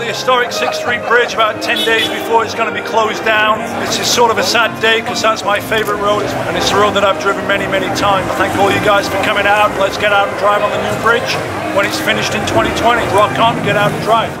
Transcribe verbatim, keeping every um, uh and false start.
the historic sixth street Bridge about ten days before it's going to be closed down. It's just sort of a sad day because that's my favourite road, and it's a road that I've driven many, many times. I thank all you guys for coming out. Let's get out and drive on the new bridge when it's finished in twenty twenty. Rock on, get out and drive.